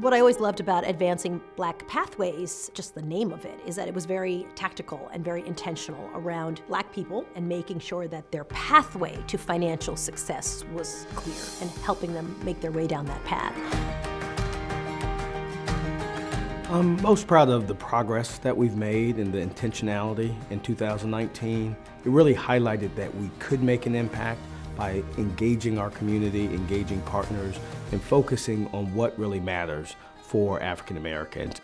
What I always loved about Advancing Black Pathways, just the name of it, is that it was very tactical and very intentional around Black people and making sure that their pathway to financial success was clear and helping them make their way down that path. I'm most proud of the progress that we've made and the intentionality in 2019. It really highlighted that we could make an impact by engaging our community, engaging partners, and focusing on what really matters for African Americans.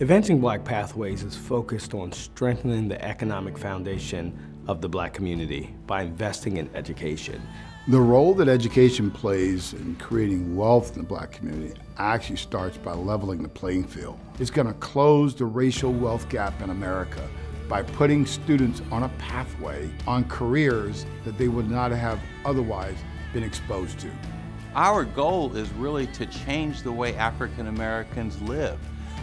Advancing Black Pathways is focused on strengthening the economic foundation of the Black community by investing in education. The role that education plays in creating wealth in the Black community actually starts by leveling the playing field. It's going to close the racial wealth gap in America by putting students on a pathway, on careers that they would not have otherwise been exposed to. Our goal is really to change the way African Americans live,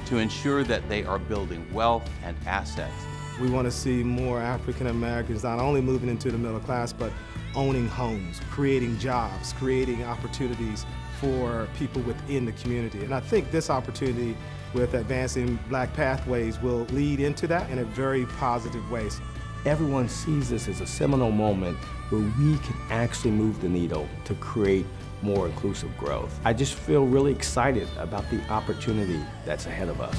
to ensure that they are building wealth and assets. We want to see more African Americans not only moving into the middle class, but owning homes, creating jobs, creating opportunities for people within the community. And I think this opportunity with Advancing Black Pathways will lead into that in a very positive way. Everyone sees this as a seminal moment where we can actually move the needle to create more inclusive growth. I just feel really excited about the opportunity that's ahead of us.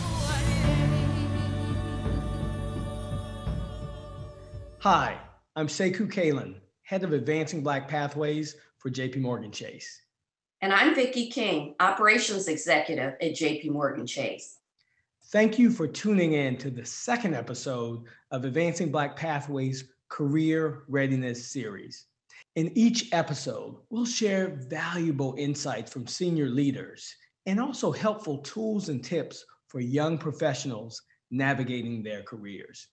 Hi, I'm Sekou Kaalund, Head of Advancing Black Pathways for JPMorgan Chase. And I'm Vicky King, Operations Executive at JPMorgan Chase. Thank you for tuning in to the second episode of Advancing Black Pathways Career Readiness Series. In each episode, we'll share valuable insights from senior leaders and also helpful tools and tips for young professionals navigating their careers.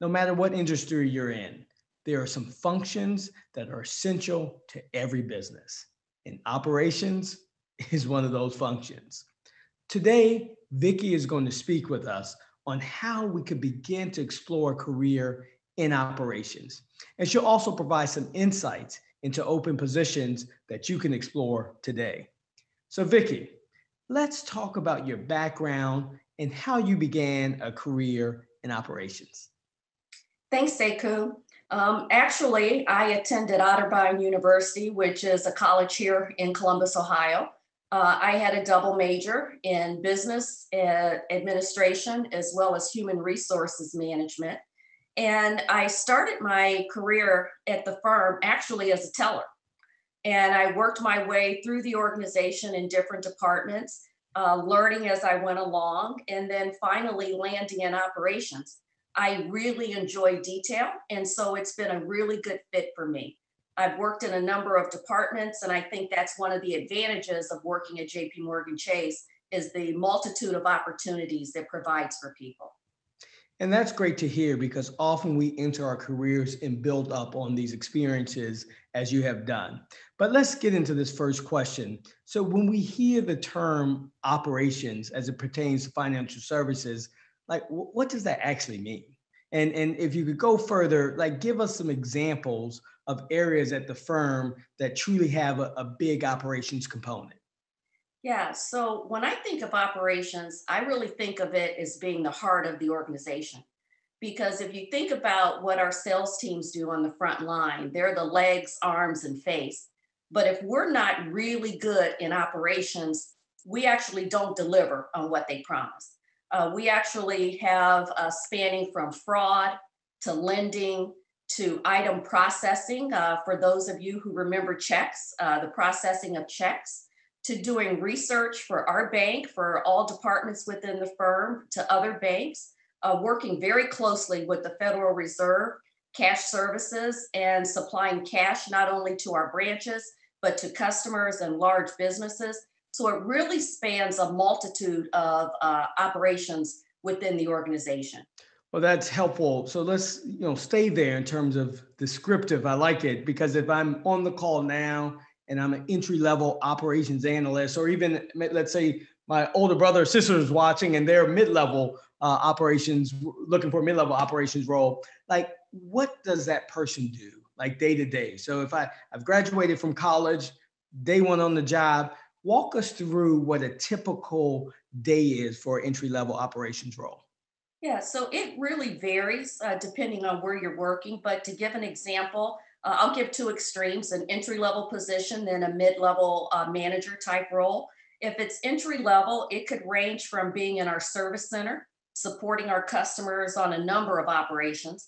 No matter what industry you're in, there are some functions that are essential to every business. And operations is one of those functions. Today, Vicky is going to speak with us on how we could begin to explore a career in operations. And she'll also provide some insights into open positions that you can explore today. So Vicky, let's talk about your background and how you began a career in operations. Thanks, Sekou. Actually, I attended Otterbein University, which is a college here in Columbus, Ohio. I had a double major in business administration, as well as human resources management. And I started my career at the firm actually as a teller. And I worked my way through the organization in different departments, learning as I went along, and then finally landing in operations. I really enjoy detail, and so it's been a really good fit for me. I've worked in a number of departments, and I think that's one of the advantages of working at JPMorgan Chase is the multitude of opportunities that provides for people. And that's great to hear, because often we enter our careers and build up on these experiences as you have done. But let's get into this first question. So when we hear the term operations as it pertains to financial services, like, what does that actually mean? And if you could go further, like, give us some examples of areas at the firm that truly have a big operations component. Yeah, so when I think of operations, I really think of it as being the heart of the organization. Because if you think about what our sales teams do on the front line, they're the legs, arms, and face. But if we're not really good in operations, we actually don't deliver on what they promise. We actually have spanning from fraud to lending to item processing, for those of you who remember checks, the processing of checks, to doing research for our bank, for all departments within the firm, to other banks, working very closely with the Federal Reserve, cash services, and supplying cash not only to our branches, but to customers and large businesses. So it really spans a multitude of operations within the organization. Well, that's helpful. So let's stay there in terms of descriptive. I like it, because if I'm on the call now and I'm an entry-level operations analyst, or even let's say my older brother or sister is watching and they're mid-level operations, looking for a mid-level operations role, like, what does that person do, like, day to day? So if I've graduated from college, day one on the job, Walk us through what a typical day is for an entry-level operations role. Yeah, so it really varies depending on where you're working. But to give an example, I'll give two extremes, an entry-level position, then a mid-level manager type role. If it's entry-level, it could range from being in our service center, supporting our customers on a number of operations,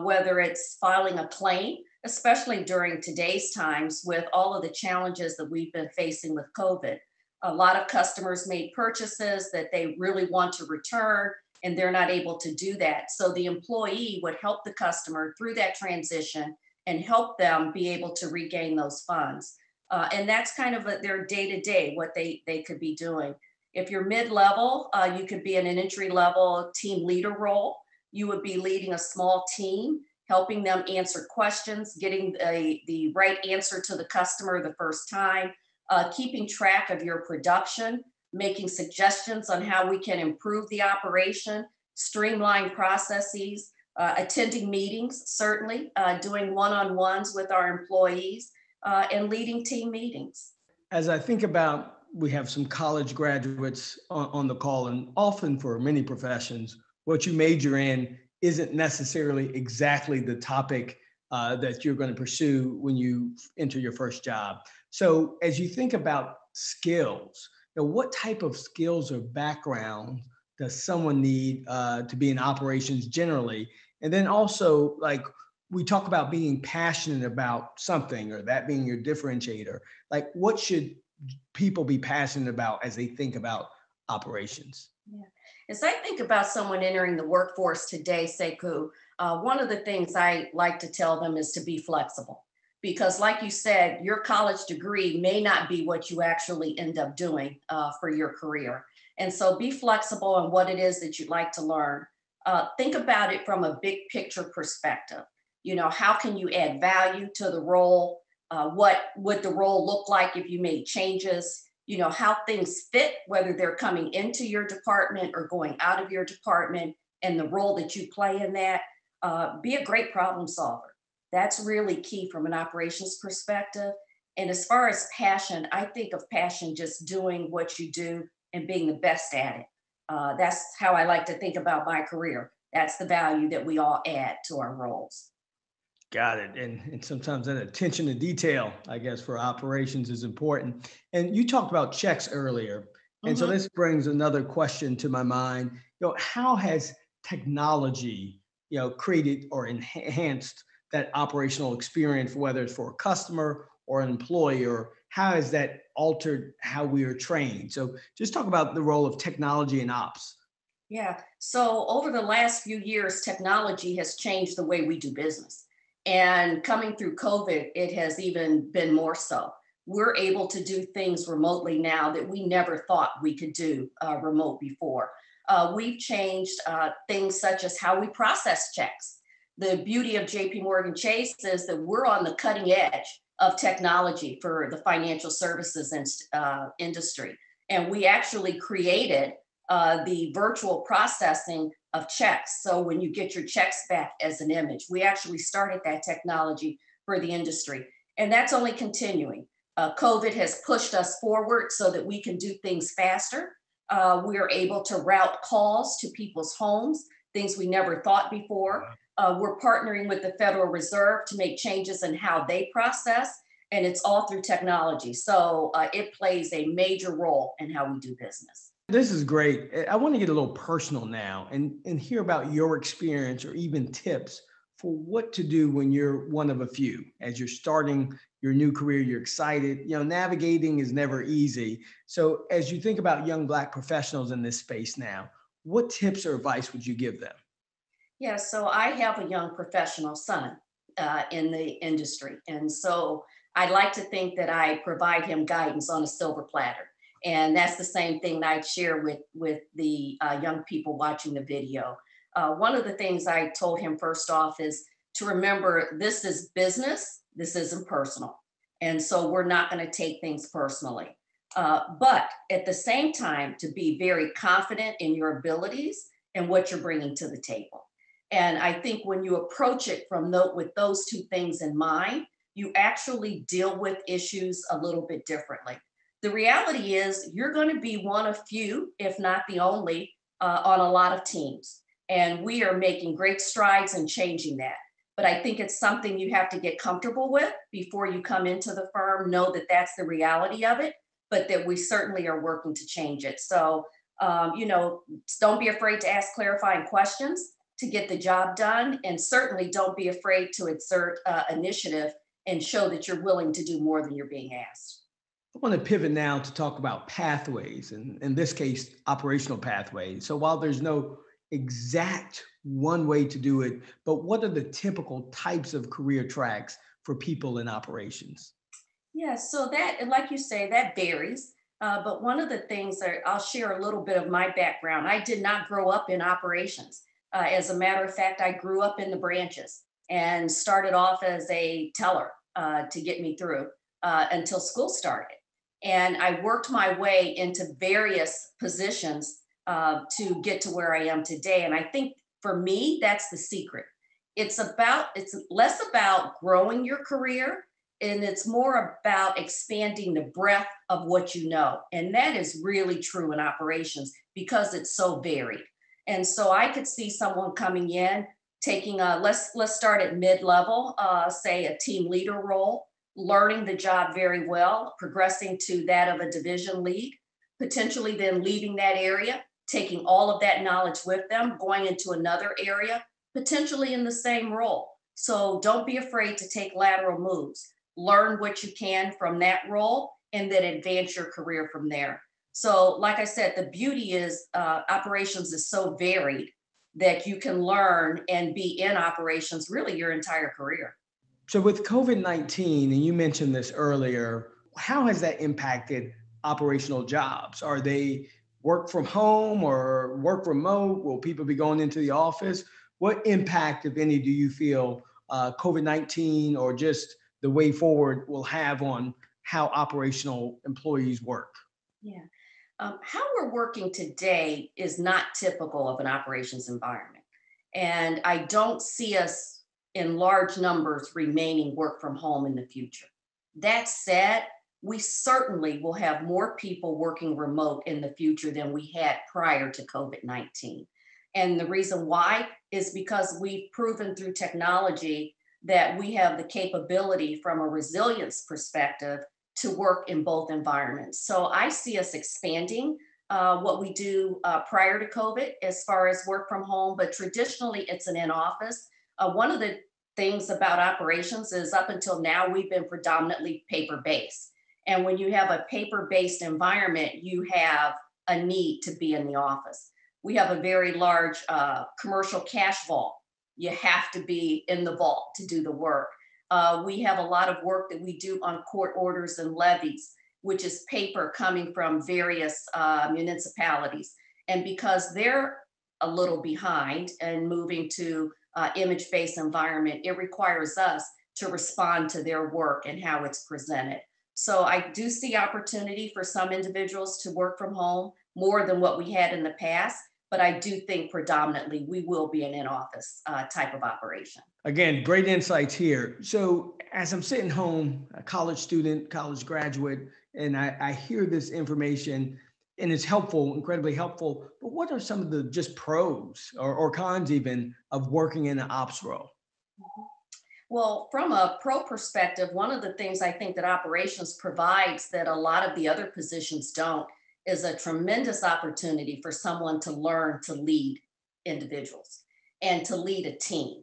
whether it's filing a claim, especially during today's times with all of the challenges that we've been facing with COVID. A lot of customers made purchases that they really want to return, and they're not able to do that. So the employee would help the customer through that transition and help them be able to regain those funds. And that's kind of their day-to-day, what they could be doing. If you're mid-level, you could be in an entry-level team leader role. You would be leading a small team, helping them answer questions, getting the right answer to the customer the first time, keeping track of your production, making suggestions on how we can improve the operation, streamline processes, attending meetings, certainly, doing one-on-ones with our employees, and leading team meetings. As I think about, we have some college graduates on the call, and often for many professions, what you major in isn't necessarily exactly the topic that you're going to pursue when you enter your first job. So as you think about skills, now, what type of skills or background does someone need to be in operations generally? And then also, like, we talk about being passionate about something or that being your differentiator. Like, what should people be passionate about as they think about operations? Yeah. As I think about someone entering the workforce today, Sekou, one of the things I like to tell them is to be flexible. Because like you said, your college degree may not be what you actually end up doing for your career. And so be flexible on what it is that you'd like to learn. Think about it from a big picture perspective. You know, how can you add value to the role? What would the role look like if you made changes? You know, how things fit, whether they're coming into your department or going out of your department, and the role that you play in that. Be a great problem solver. That's really key from an operations perspective. And as far as passion, I think of passion just doing what you do and being the best at it. That's how I like to think about my career. That's the value that we all add to our roles. Got it. And sometimes that attention to detail, I guess, for operations is important. And you talked about checks earlier. And so this brings another question to my mind. You know, how has technology, you know, created or enhanced that operational experience, whether it's for a customer or an employer? How has that altered how we are trained? So just talk about the role of technology in ops. Yeah, so over the last few years, technology has changed the way we do business. And coming through COVID, it has even been more so. We're able to do things remotely now that we never thought we could do remote before. We've changed things such as how we process checks. The beauty of JPMorgan Chase is that we're on the cutting edge of technology for the financial services industry. And we actually created the virtual processing of checks. So when you get your checks back as an image, we actually started that technology for the industry. And that's only continuing. COVID has pushed us forward so that we can do things faster. We are able to route calls to people's homes, things we never thought before. We're partnering with the Federal Reserve to make changes in how they process, and it's all through technology. So it plays a major role in how we do business. This is great. I want to get a little personal now and hear about your experience or even tips for what to do when you're one of a few. As you're starting your new career, you're excited. You know, navigating is never easy. So as you think about young Black professionals in this space now, what tips or advice would you give them? Yeah, so I have a young professional son in the industry. And so I like to think that I provide him guidance on a silver platter. And that's the same thing that I share with the young people watching the video. One of the things I told him first off is to remember this is business, this isn't personal. And so we're not going to take things personally. But at the same time, to be very confident in your abilities and what you're bringing to the table. And I think when you approach it with those two things in mind, you actually deal with issues a little bit differently. The reality is you're going to be one of few, if not the only, on a lot of teams. And we are making great strides in changing that. But I think it's something you have to get comfortable with before you come into the firm, know that that's the reality of it, but that we certainly are working to change it. So, you know, don't be afraid to ask clarifying questions to get the job done. And certainly don't be afraid to exert initiative and show that you're willing to do more than you're being asked. I want to pivot now to talk about pathways, and in this case, operational pathways. So while there's no exact one way to do it, but what are the typical types of career tracks for people in operations? Yeah, so that, like you say, that varies. But one of the things that I'll share a little bit of my background. I did not grow up in operations. As a matter of fact, I grew up in the branches and started off as a teller to get me through until school started. And I worked my way into various positions to get to where I am today. And I think for me, that's the secret. It's less about growing your career, and it's more about expanding the breadth of what you know. And that is really true in operations because it's so varied. And so I could see someone coming in, taking a, let's start at mid-level, say a team leader role, learning the job very well, progressing to that of a division lead, potentially then leaving that area, taking all of that knowledge with them, going into another area, potentially in the same role. So don't be afraid to take lateral moves. Learn what you can from that role and then advance your career from there. So like I said, the beauty is operations is so varied that you can learn and be in operations really your entire career. So with COVID-19, and you mentioned this earlier, how has that impacted operational jobs? Are they work from home or work remote? Will people be going into the office? What impact, if any, do you feel COVID-19 or just the way forward will have on how operational employees work? Yeah. How we're working today is not typical of an operations environment. And I don't see us in large numbers remaining work from home in the future. That said, we certainly will have more people working remote in the future than we had prior to COVID-19. And the reason why is because we've proven through technology that we have the capability from a resilience perspective to work in both environments. So I see us expanding what we do prior to COVID as far as work from home, but traditionally it's an in-office. One of the things about operations is up until now, we've been predominantly paper-based. And when you have a paper-based environment, you have a need to be in the office. We have a very large commercial cash vault. You have to be in the vault to do the work. We have a lot of work that we do on court orders and levies, which is paper coming from various municipalities. And because they're a little behind and moving to image-based environment, it requires us to respond to their work and how it's presented. So I do see opportunity for some individuals to work from home more than what we had in the past. But I do think predominantly we will be an in-office type of operation. Again, great insights here. So as I'm sitting home, a college student, college graduate, and I hear this information and it's helpful, incredibly helpful, but what are some of the just pros or cons even of working in an ops role? Well, from a pro perspective, one of the things I think that operations provides that a lot of the other positions don't is a tremendous opportunity for someone to learn to lead individuals and to lead a team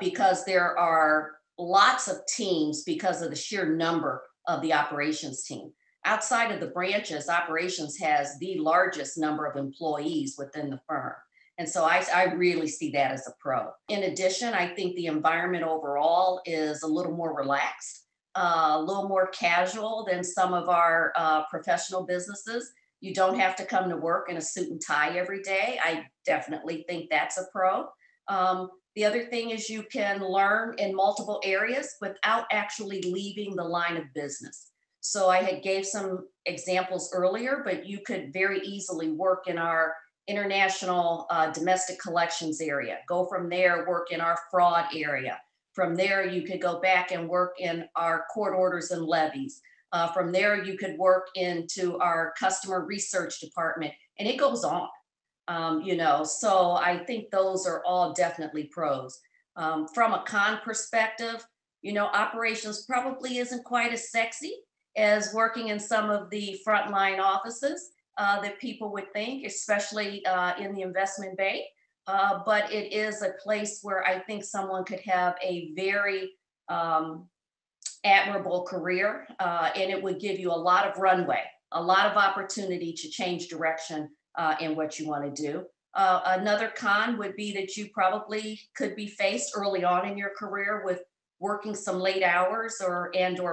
because there are lots of teams because of the sheer number of the operations team. Outside of the branches, operations has the largest number of employees within the firm. And so I really see that as a pro. In addition, I think the environment overall is a little more relaxed, a little more casual than some of our professional businesses. You don't have to come to work in a suit and tie every day. I definitely think that's a pro. The other thing is you can learn in multiple areas without actually leaving the line of business. So I had gave some examples earlier, but you could very easily work in our international domestic collections area. Go from there, work in our fraud area. From there, you could go back and work in our court orders and levies. From there, you could work into our customer research department, and it goes on, you know. So I think those are all definitely pros. From a con perspective, you know, operations probably isn't quite as sexy as working in some of the frontline offices that people would think, especially in the investment bank. But it is a place where I think someone could have a very admirable career, and it would give you a lot of runway, a lot of opportunity to change direction in what you want to do. Another con would be that you probably could be faced early on in your career with working some late hours or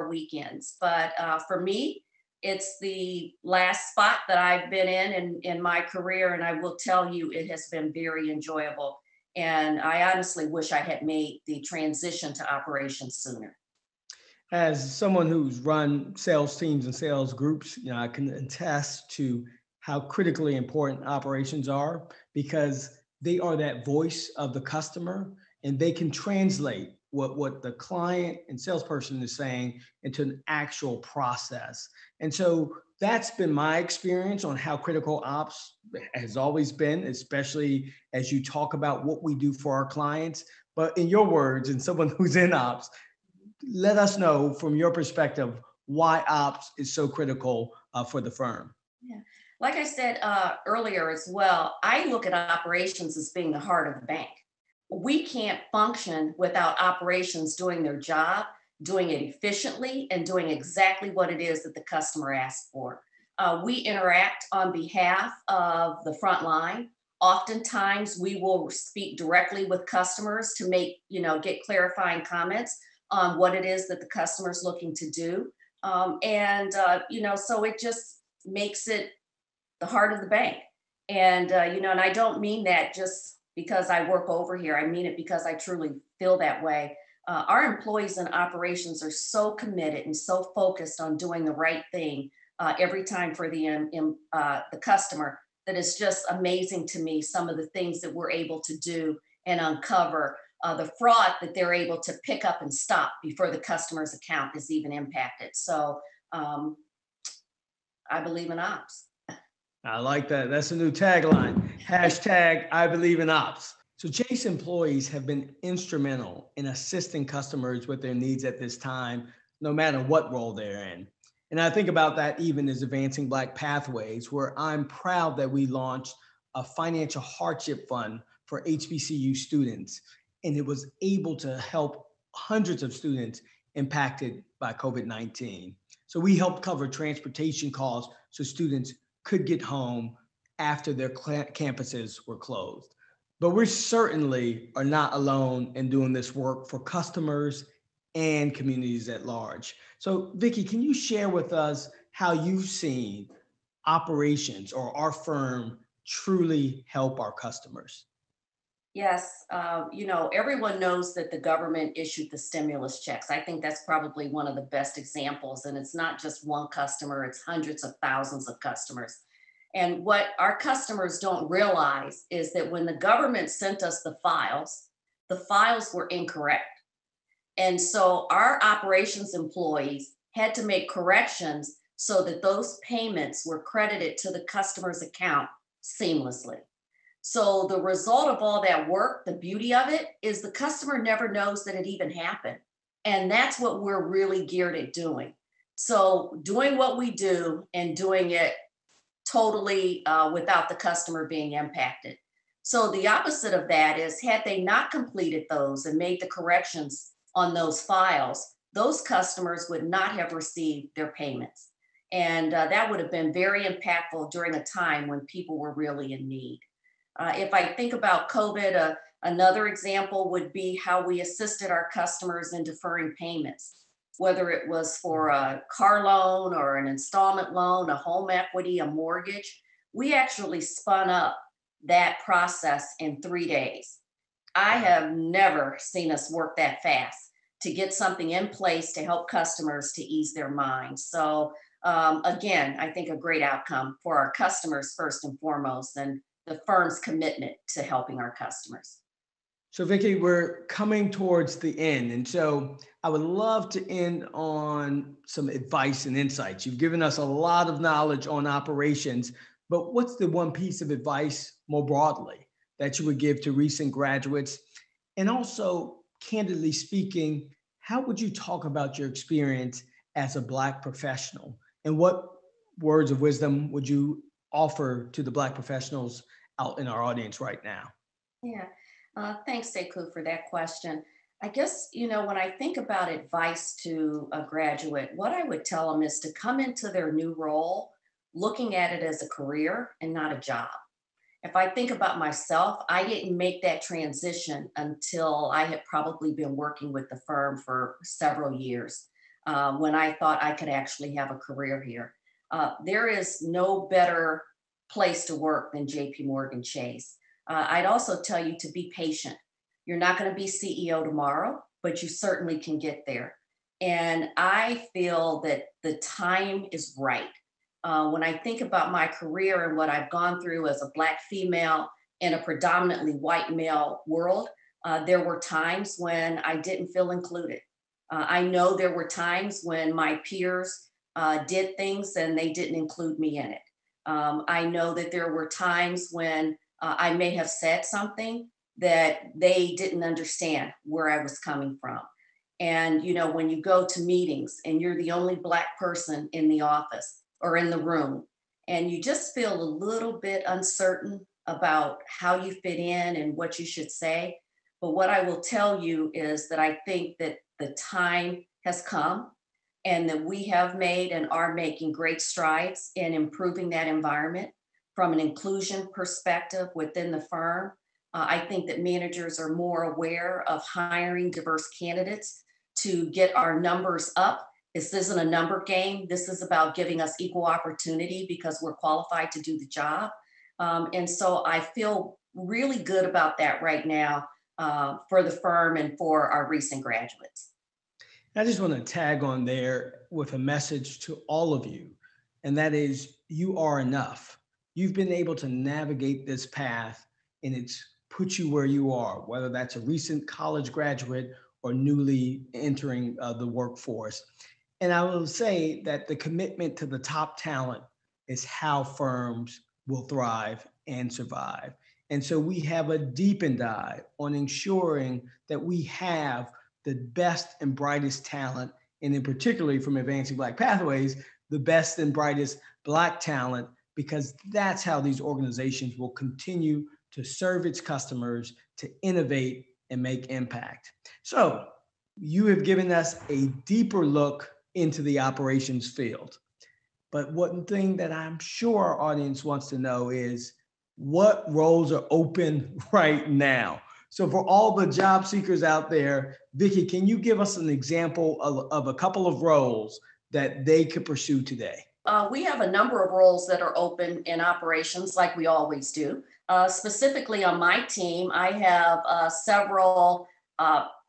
weekends. But for me, it's the last spot that I've been in my career, and I will tell you it has been very enjoyable. And I honestly wish I had made the transition to operations sooner. As someone who's run sales teams and sales groups, you know, I can attest to how critically important operations are, because they are that voice of the customer, and they can translate what the client and salesperson is saying into an actual process. And so that's been my experience on how critical ops has always been, especially as you talk about what we do for our clients. But in your words, and someone who's in ops, let us know from your perspective why ops is so critical for the firm. Yeah, like I said earlier as well, I look at operations as being the heart of the bank. We can't function without operations doing their job, doing it efficiently, and doing exactly what it is that the customer asks for. We interact on behalf of the front line. Oftentimes, we will speak directly with customers to make, you know, get clarifying comments on what it is that the customer is looking to do. You know, so it just makes it the heart of the bank. And, you know, and I don't mean that just because I work over here. I mean it because I truly feel that way. Our employees in operations are so committed and so focused on doing the right thing every time for the customer that it's just amazing to me some of the things that we're able to do and uncover, the fraud that they're able to pick up and stop before the customer's account is even impacted. So I believe in ops. I like that. That's a new tagline. Hashtag I believe in ops. So Chase employees have been instrumental in assisting customers with their needs at this time, no matter what role they're in. And I think about that even as Advancing Black Pathways, where I'm proud that we launched a financial hardship fund for HBCU students. And it was able to help hundreds of students impacted by COVID-19. So we helped cover transportation costs so students could get home after their campuses were closed. But we certainly are not alone in doing this work for customers and communities at large. So Vicky, can you share with us how you've seen operations or our firm truly help our customers? Yes, you know, everyone knows that the government issued the stimulus checks. I think that's probably one of the best examples. And it's not just one customer, it's hundreds of thousands of customers. And what our customers don't realize is that when the government sent us the files were incorrect. And so our operations employees had to make corrections so that those payments were credited to the customer's account seamlessly. So the result of all that work, the beauty of it, is the customer never knows that it even happened. And that's what we're really geared at doing. So doing what we do and doing it totally without the customer being impacted. So the opposite of that is, had they not completed those and made the corrections on those files, those customers would not have received their payments. And that would have been very impactful during a time when people were really in need. If I think about COVID, another example would be how we assisted our customers in deferring payments, whether it was for a car loan or an installment loan, a home equity, a mortgage. We actually spun up that process in 3 days. I have never seen us work that fast to get something in place to help customers to ease their minds. So again, I think a great outcome for our customers first and foremost, and the firm's commitment to helping our customers. So Vicky, we're coming towards the end. And so I would love to end on some advice and insights. You've given us a lot of knowledge on operations, but what's the one piece of advice more broadly that you would give to recent graduates? And also, candidly speaking, how would you talk about your experience as a Black professional? And what words of wisdom would you offer to the Black professionals out in our audience right now? Yeah. Thanks, Sekou, for that question. I guess, you know, when I think about advice to a graduate, what I would tell them is to come into their new role looking at it as a career and not a job. If I think about myself, I didn't make that transition until I had probably been working with the firm for several years when I thought I could actually have a career here. There is no better place to work than JPMorgan Chase. I'd also tell you to be patient. You're not going to be CEO tomorrow, but you certainly can get there. And I feel that the time is right. When I think about my career and what I've gone through as a Black female in a predominantly white male world, there were times when I didn't feel included. I know there were times when my peers did things and they didn't include me in it. I know that there were times when I may have said something that they didn't understand where I was coming from. And, you know, when you go to meetings and you're the only Black person in the office or in the room, and you just feel a little bit uncertain about how you fit in and what you should say. But what I will tell you is that I think that the time has come and that we have made and are making great strides in improving that environment. From an inclusion perspective within the firm, I think that managers are more aware of hiring diverse candidates to get our numbers up. This isn't a number game. This is about giving us equal opportunity because we're qualified to do the job. And so I feel really good about that right now for the firm and for our recent graduates. I just want to tag on there with a message to all of you, and that is you are enough. You've been able to navigate this path and it's put you where you are, whether that's a recent college graduate or newly entering the workforce. And I will say that the commitment to the top talent is how firms will thrive and survive. And so we have a deepened eye on ensuring that we have the best and brightest talent, and in particularly from Advancing Black Pathways, the best and brightest Black talent, because that's how these organizations will continue to serve its customers, to innovate and make impact. So you have given us a deeper look into the operations field. But one thing that I'm sure our audience wants to know is what roles are open right now? So for all the job seekers out there, Vicky, can you give us an example of a couple of roles that they could pursue today? We have a number of roles that are open in operations like we always do. Specifically on my team, I have several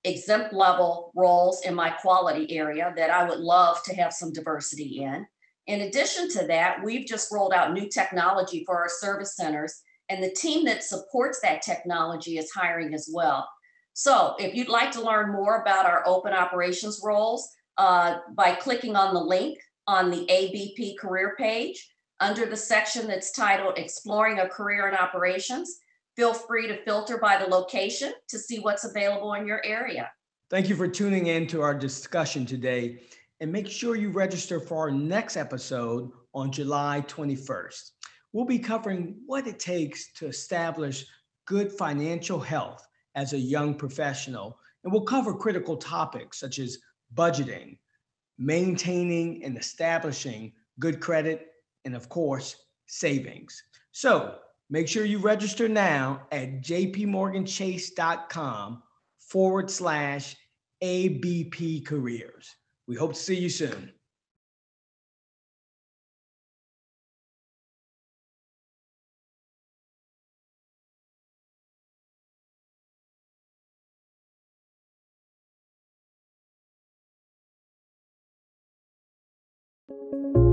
exempt level roles in my quality area that I would love to have some diversity in. In addition to that, we've just rolled out new technology for our service centers, and the team that supports that technology is hiring as well. So if you'd like to learn more about our open operations roles, by clicking on the link on the ABP career page, under the section that's titled Exploring a Career in Operations, feel free to filter by the location to see what's available in your area. Thank you for tuning in to our discussion today, and make sure you register for our next episode on July 21st. We'll be covering what it takes to establish good financial health as a young professional, and we'll cover critical topics such as budgeting, maintaining and establishing good credit, and of course, savings. So make sure you register now at jpmorganchase.com/ABP careers. We hope to see you soon. Thank you.